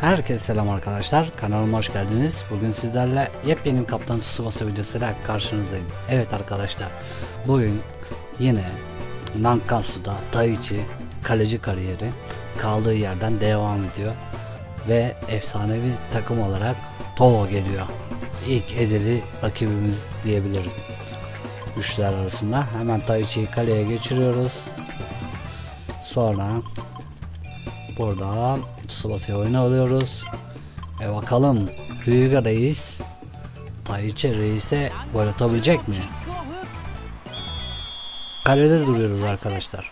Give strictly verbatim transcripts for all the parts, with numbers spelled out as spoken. Herkese selam arkadaşlar, kanalıma hoş geldiniz. Bugün sizlerle yepyeni Captain Tsubasa videosuyla karşınızdayım. Evet arkadaşlar, bugün yine Nankatsu'da Taichi kaleci kariyeri kaldığı yerden devam ediyor ve efsanevi takım olarak Toho geliyor. İlk ezeli rakibimiz diyebilirim. Güçler arasında hemen Taichi'yi kaleye geçiriyoruz. Sonra buradan Tsubasa'ya oyunu alıyoruz. E bakalım Hyuga reis Taichi reise gol atabilecek mi? Kalede duruyoruz arkadaşlar.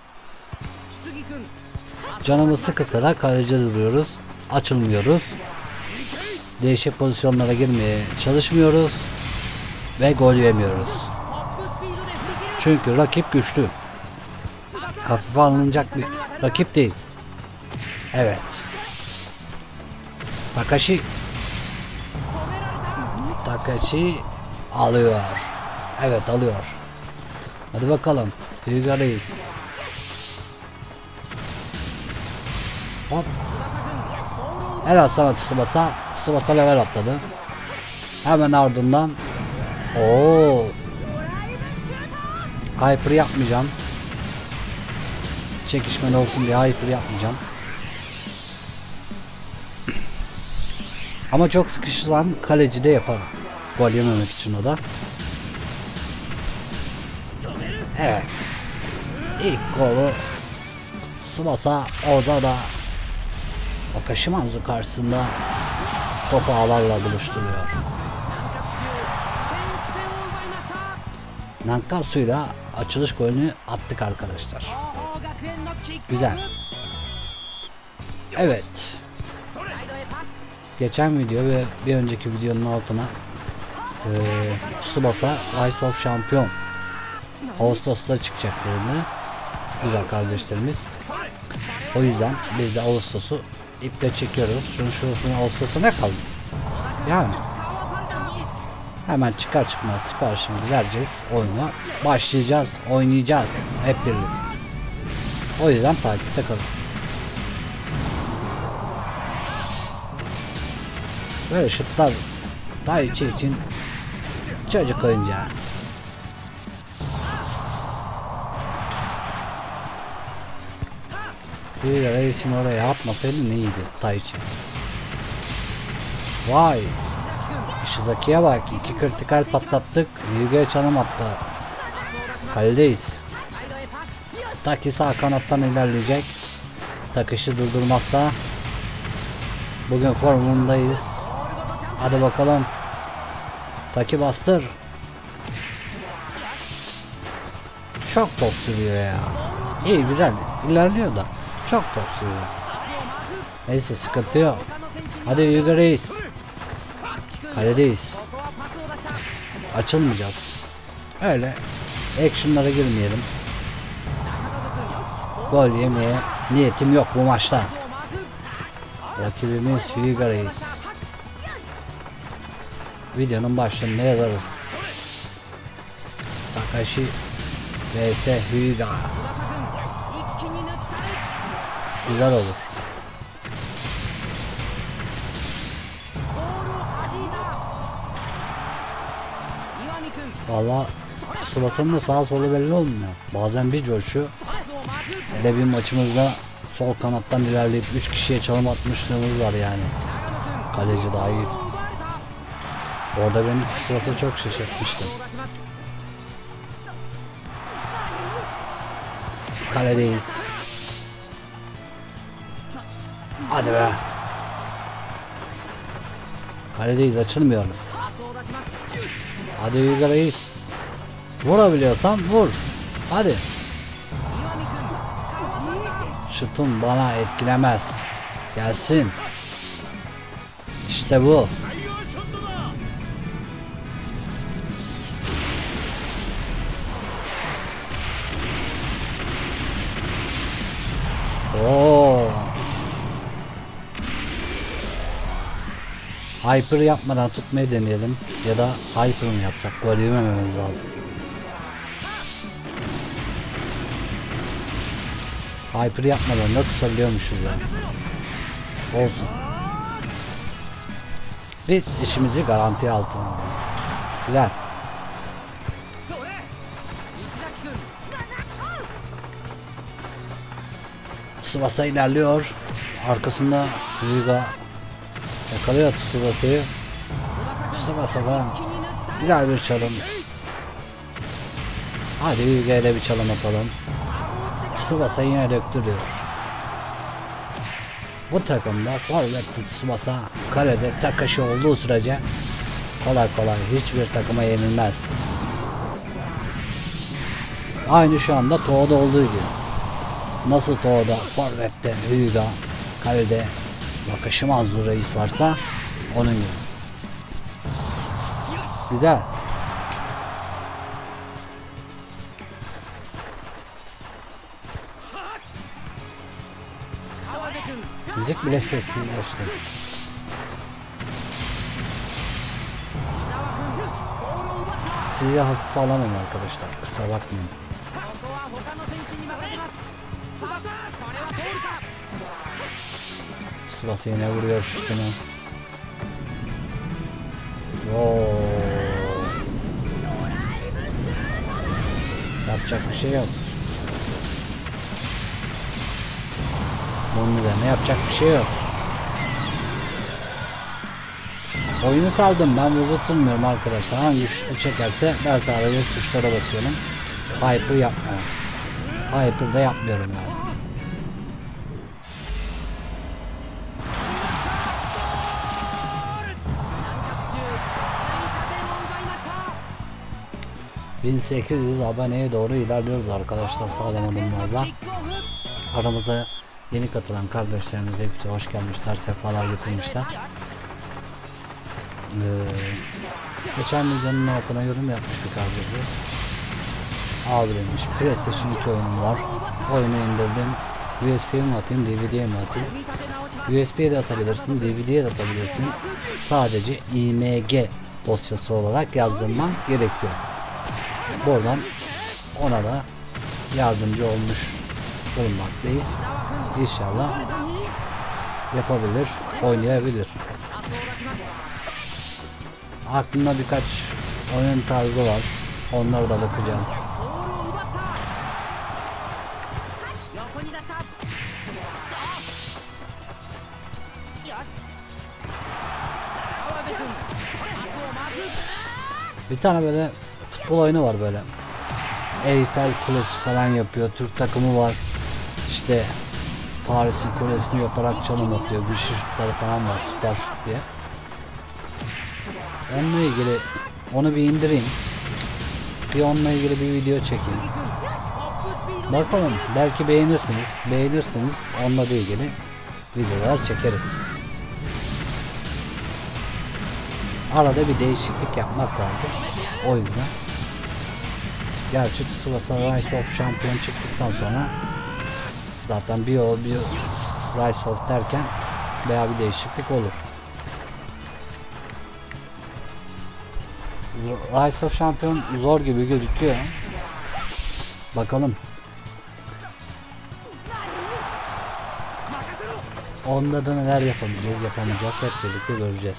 Canımız sıkısa da kalede duruyoruz. Açılmıyoruz. Değişik pozisyonlara girmeye çalışmıyoruz. Ve gol yemiyoruz. Çünkü rakip güçlü. Hafife alınacak bir rakip değil. Evet. Takashi. Takashi alıyor. Evet alıyor. Hadi bakalım. Hyuga reis. Hop. Helal sana Tsubasa. Tsubasa level atladı. Hemen ardından. Oo. Hyper yapmayacağım. Çekişmeli olsun diye hyper yapmayacağım. Ama çok sıkışırsam kaleci de yaparım. Gol yememek için o da. Evet. İlk golü Tsubasa orada da Wakashimazu karşısında topu ağlarla buluşturuyor. Nankatsu'yla açılış golünü attık arkadaşlar. Güzel. Evet. Geçen video ve bir önceki videonun altına e, Tsubasa Rise of Champion Ağustos'ta çıkacak dediğinde güzel kardeşlerimiz. O yüzden biz de Ağustos'u iple çekiyoruz. Şunun şurasına Ağustos'a ne kaldı? Yani hemen çıkar çıkmaz siparişimizi vereceğiz. Oyuna başlayacağız. Oynayacağız. Hep birlikte. O yüzden takipte kalın. Böyle şutlar Taichi için çocuk oyuncağı. Bir reisin oraya atmasaydı neydi Taichi. Vay. Ishizaki'ye bak. İki kritikal patlattık. Yuge'ye çalım attı. Kaledeyiz. Taki sağ kanattan ilerleyecek. Takışı durdurmazsa. Bugün formundayız. Hadi bakalım. Taki bastır. Çok top sürüyor ya. İyi güzel. İlerliyor da. Çok top sürüyor. Neyse sıkıntı yok. Hadi Yuga reis. Kaledeyiz. Açılmayacağız. Öyle. Action'lara girmeyelim. Gol yemeye niyetim yok bu maçta. Rakibimiz Hyuga reis. Videonun başlığını yazarız. Takashi vs Hyuga. Güzel olur. Vallahi Tsubasa'nın da sağa sola belli olmuyor. Bazen bir coşu. Hele bir maçımızda sol kanattan ilerleyip üç kişiye çalım atmışlığımız var yani. Kaleci dahil. Orada beni Tsubasa çok şaşırtmıştı. Kaledeyiz. Hadi be. Kaledeyiz, açılmıyoruz. Hadi Hyuga reis. Vurabiliyorsan vur. Hadi. Şutun bana etkilemez. Gelsin. İşte bu. Oo. Hyper yapmadan tutmayı deneyelim ya da hyper mı yapsak? Gol yemememiz lazım. Hyper yapmadan da tutabiliyormuşuz yani. Olsun. Biz işimizi garanti altına aldık. Güzel. Tsubasa ilerliyor. Arkasında Hyuga yakalıyor Tsubasa'yı. Tsubasa'dan güzel bir çalım. Hadi Hyuga ile bir çalım atalım. Tsubasa yine döktürüyor. Bu takımda forvetli Tsubasa, kalede Takashi olduğu sürece kolay kolay hiçbir takıma yenilmez. Aynı şu anda Toho'da olduğu gibi. Nasıl Toho'da forvette Hyuga, kalede Wakashimazu reis varsa onun gibi. Güzel. Müzik bile sessizleşti. Sizi hafife alamam arkadaşlar, kusura bakmayın. Tsubasa yine vuruyor şutunu. Ooo. Yapacak bir şey yok. Bunun üzerine yapacak bir şey yok. Oyunu saldım ben, vurdurtmuyorum arkadaşlar. Hangi şutu çekerse ben sadece tuşlara basıyorum. Hyper yapmıyorum. Hyper da yapmıyorum yani. bin sekiz yüz aboneye doğru ilerliyoruz arkadaşlar sağlam adımlarla. Aramızda yeni katılan kardeşlerimiz hepsi hoş gelmişler, sefalar getirmişler. Ee, geçen videonun altına yorum yapmış bir kardeşimiz. Abi demiş, PlayStation iki oyunum var. Oyunu indirdim. U S B'ye mi atayım, D V D'ye mi atayım? U S B'ye de atabilirsin, D V D'ye de atabilirsin. Sadece img dosyası olarak yazdırman gerekiyor. Buradan ona da yardımcı olmuş bulunmaktayız. İnşallah yapabilir, oynayabilir. Aklımda birkaç oyun tarzı var. Onlara da bakacağım. Bir tane böyle futbol oyunu var böyle. Eyfel Kulesi falan yapıyor. Türk takımı var. İşte Paris'in kulesini yaparak çalım atıyor. Bir şutları falan var. Süper şut diye. Onunla ilgili onu bir indireyim. Bir onunla ilgili bir video çekeyim. Bakalım belki beğenirsiniz. Beğenirsiniz. Onunla ilgili videolar çekeriz. Arada bir değişiklik yapmak lazım oyunda. Gerçi Tsubasa Rise of Champion çıktıktan sonra zaten bir o bir Rise of derken veya bir değişiklik olur. Rise of Champion zor gibi gözüküyor. Bakalım. Onda da neler yapabileceğiz, yapamayacağız hep birlikte göreceğiz.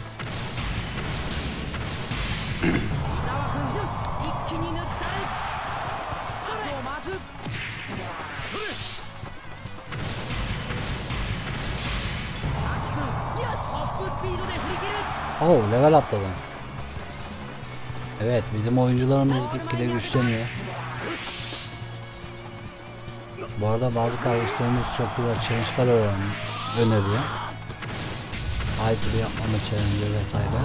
Oh, level atladı. Evet, bizim oyuncularımız gitgide güçleniyor. Bu arada bazı kardeşlerimiz çok güzel challenge'lar öneriyor. Hyper yapmama challenge vesaire.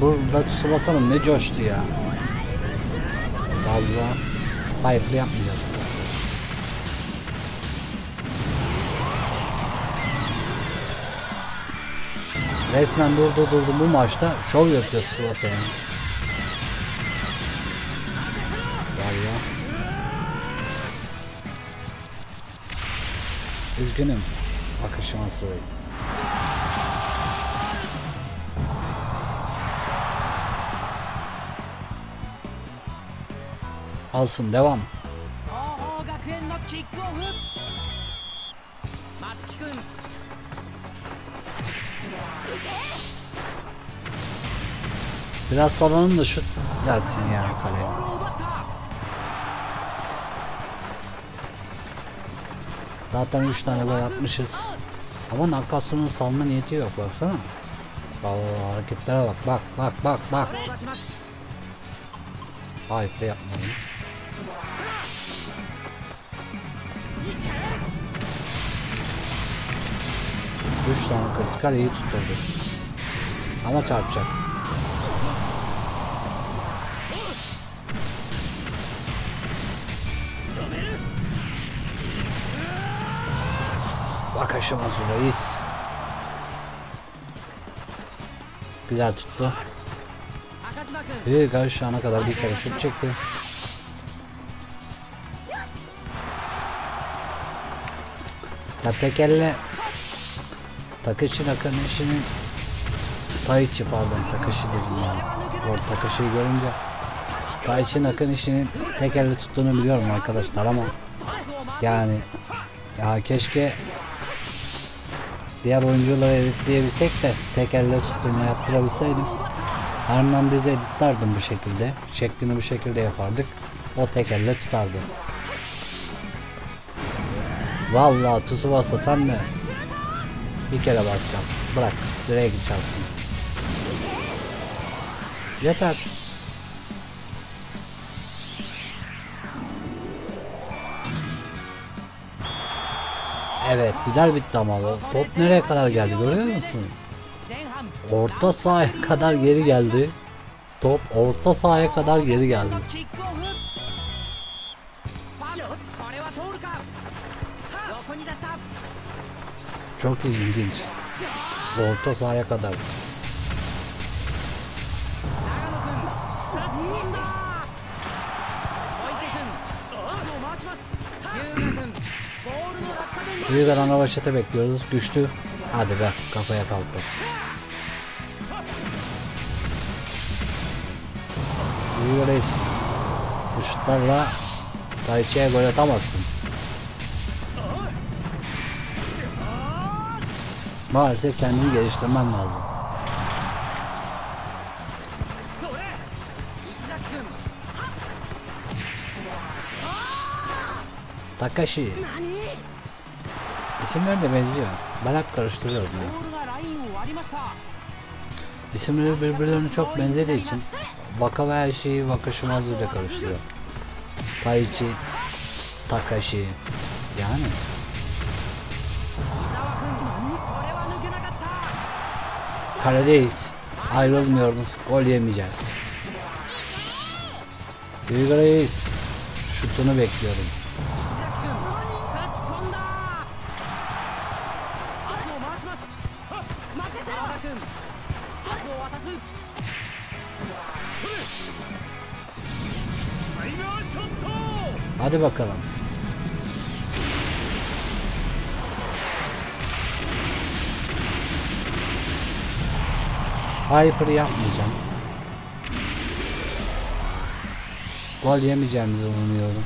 Burada Tsubasa'nın ne coştu ya. Vallahi hyper yapmayacağız. Resmen durdu durdu bu maçta şov yapıyor Tsubasa yani. Vallahi. Üzgünüm. Wakashimazu reis. Alsın devam. Biraz sallanın da şut gelsin ya kaleye. Zaten üç tane gol atmışız. Ama Nankatsu'nun salma niyeti yok, baksana. Vallahi hareketlere bak, bak bak bak bak. Ayıp da yapmayayım. üç tane kritikal iyi tutturdu. Ama çarpacak. Wakashimazu reis. Güzel tuttu. Hyuga şu ana kadar bir kere şut çekti. Ya tek elle Takashi Nakanishi'nin Taichi pardon Takashi dedim yani. Orada Takashi'yi görünce Taichi Nakanishi'nin tek elle tuttuğunu biliyorum arkadaşlar ama yani ya keşke diğer oyuncuları editleyebilsek de tek elle tutturma yaptırabilseydim. Hernandez'i editlerdim bu şekilde. Şeklini bu şekilde yapardık. O tek elle tutardı. Vallahi Tsubasa sen de bir kere basacağım. Bırak direğe git çarpsın. Yeter. Evet güzel bitti ama top nereye kadar geldi görüyor musun? Orta sahaya kadar geri geldi. Top orta sahaya kadar geri geldi. Çok ilginç. Orta sahaya kadar. Büyük ana başlatı bekliyoruz. Güçlü. Hadi be kafaya kalktı. Büyük reis. Bu şutlarla Taichi'ye gol atamazsın. Maalesef kendini geliştirmem lazım. Takashi. İsimler de benziyor. Ben hep karıştırıyorum ya. İsimleri birbirlerine çok benzediği için Waka ve her şeyi Wakashimazu ile karıştırıyor. Taichi, Takashi yani. Kaledeyiz. Ayrılmıyoruz. Gol yemeyeceğiz. Yuge reis. Şutunu bekliyorum. Hadi bakalım. Hyper yapmayacağım. Gol yemeyeceğimizi umuyorum.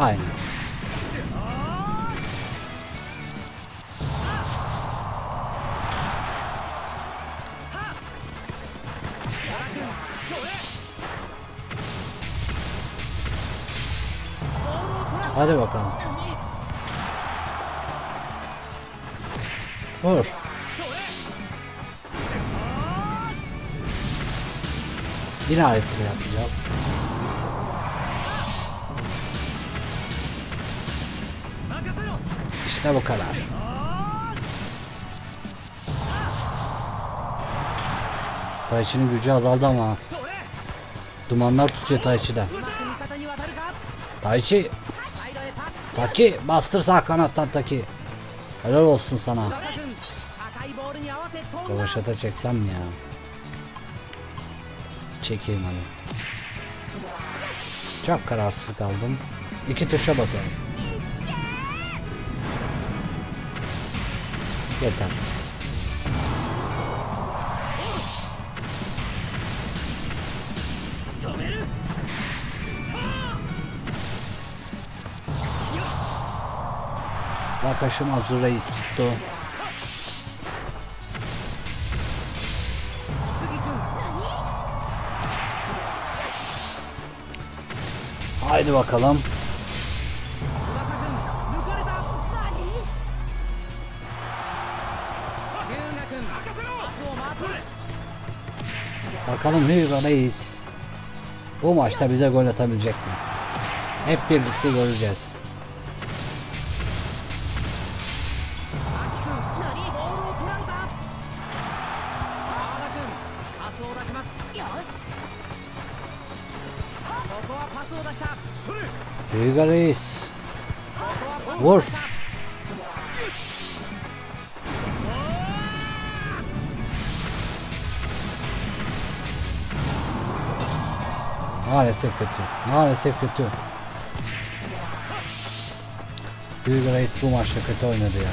Aynen. Hadi bakalım. Vur. Yine ayıplı yapacağım. İşte bu kadar. Taichi'nin gücü azaldı ama dumanlar tutuyor Taichi'de. Taichi. Taki bastır sağ kanattan Taki. Helal olsun sana. Kovaşata çeksem mi ya? Çekeyim hadi. Çok kararsız kaldım. İki tuşa basarım. Yeter. Wakashimazu reis tuttu. Haydi bakalım. Bakalım Hyuga reis bu maçta bize gol atabilecek mi? Hep birlikte göreceğiz. Riga reis vur. Maalesef kötü. Maalesef kötü. Riga reis bu maçta kötü oynadı ya.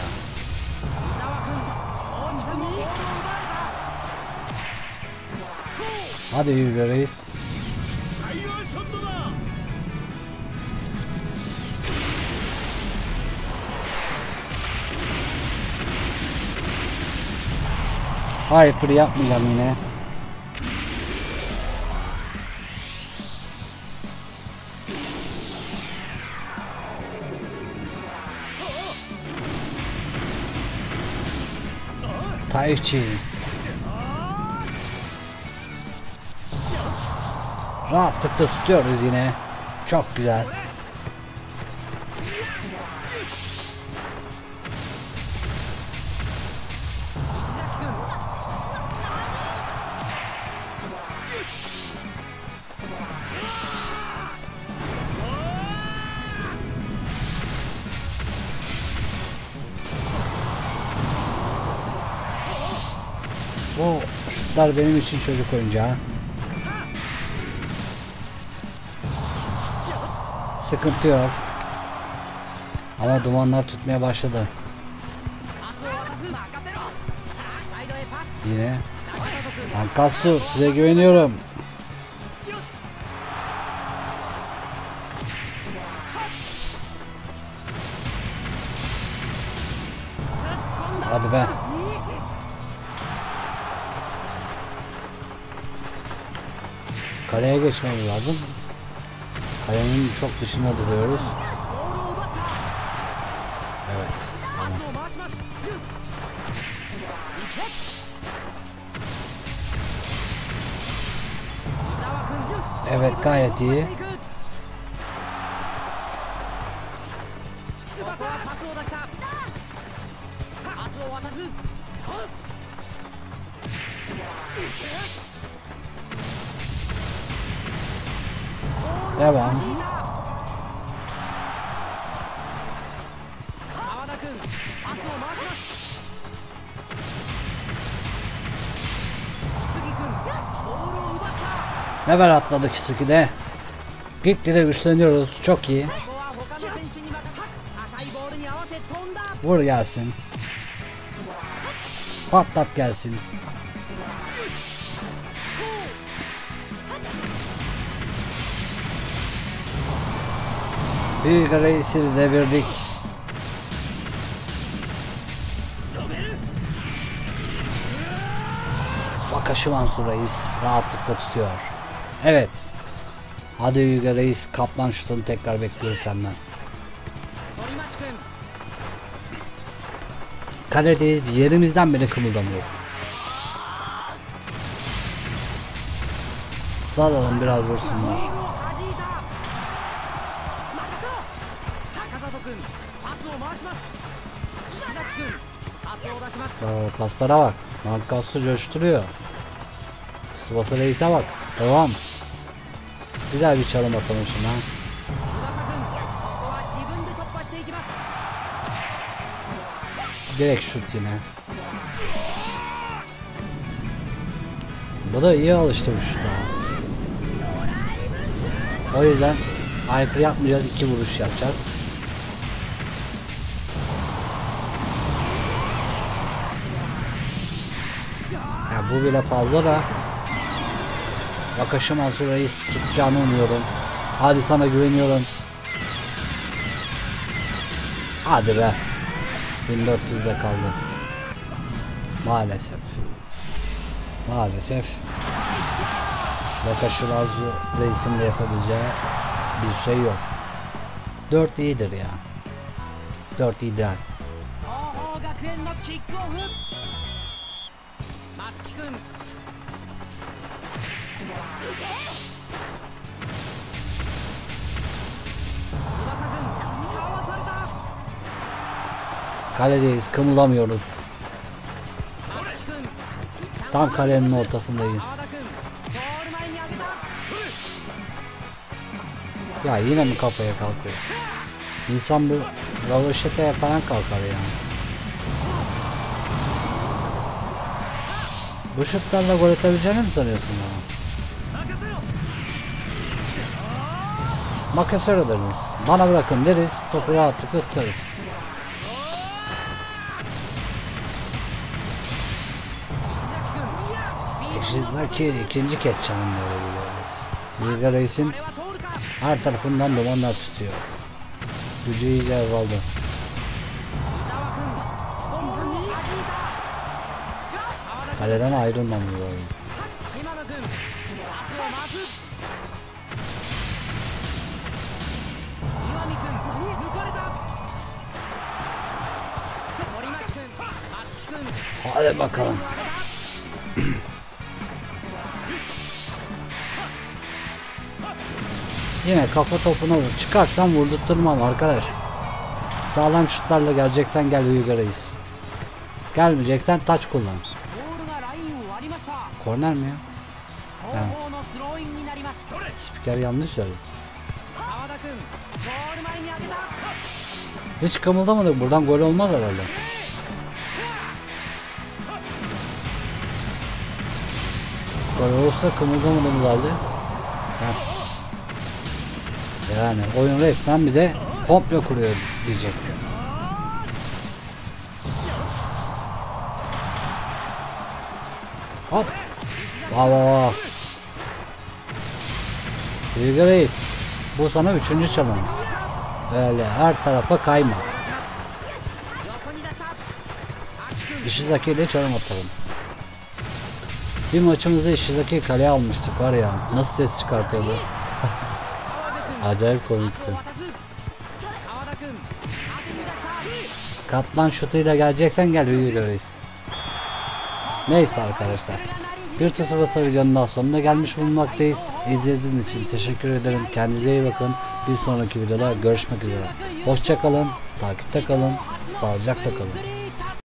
Hadi Riga reis. Hyper yapmayacağım yine. Taichi. Rahatlıkla tutuyoruz yine. Çok güzel. O şutlar benim için çocuk oyuncağı. Sıkıntı yok. Ama dumanlar tutmaya başladı. Yine. Nankatsu size güveniyorum. Hadi be. Kaleye geçmemiz lazım. Kalenin çok dışına duruyoruz. Evet. Tamam. Evet, gayet iyi. Devam. Level atladık Kisugi'de. Gitgide güçleniyoruz. Çok iyi. Vur gelsin. Patlat gelsin. Hyuga reisi devirdik. Wakashimazu reis rahatlıkla tutuyor. Evet. Hadi Hyuga reis, kaplan şutunu tekrar bekliyoruz senden. Kale değil, yerimizden bile kımıldamıyor. Salalım biraz vursunlar. Oo, paslara bak. Nankatsu coşturuyor. Tsubasa reis'e bak. Devam. Güzel bir çalım atalım şuna. Direkt şut yine. Bu da iyi alıştı bu şuta. O yüzden aykırı yapmayacağız. iki vuruş yapacağız. Bu bile fazla da Wakashimazu reis tutacağını umuyorum. Hadi sana güveniyorum. Hadi be. bin dört yüzde kaldı. Maalesef. Maalesef. Wakashimazu Reis'in de yapabileceği bir şey yok. dört iyidir ya. dört ideal. Kaledeyiz, kımılamıyoruz. Tam kalenin ortasındayız. Ya yine mi kafaya kalkıyor? İnsan bu röveşataya falan kalkar yani. Bu şutlarla gol atabileceğini mi sanıyorsun bana? Makasör alırız, bana bırakın deriz, topu rahatlıkla tutarız. Shizaki ikinci kez çalınmaya gidiyoruz. Riga Reis'in her tarafından dumanlar tutuyor. Gücü iyice azaldı. Kaleden ayrılmamıyor. Hadi bakalım. Yine kafa topuna vur. Çıkarsan vurdurtturmam arkadaş. Sağlam şutlarla geleceksen gel Yuge Reis. Gelmeyeceksen taç kullan. Korner mi ya? Evet. Spiker yanlış söyledi. Hiç kımıldamadık. Buradan gol olmaz herhalde. Gol olsa kımıldamadığımız halde. Heh. Yani oyun resmen bir de komplo kuruyor diyecek. Hop. Vaa vaa. Riga Reis, bu sana üçüncü çalım. Böyle her tarafa kayma. Ishizaki ile çalım atalım. Bir maçımızda Ishizaki kaleye almıştık var ya. Nasıl ses çıkartıyordu? Acayip komikti. Kaplan şutuyla geleceksen gel Hyuga Reis. Neyse arkadaşlar, bir Tsubasa videonun daha sonuna gelmiş bulunmaktayız. İzlediğiniz için teşekkür ederim. Kendinize iyi bakın. Bir sonraki videoda görüşmek üzere. Hoşça kalın, takipte kalın, sağlıcakla kalın.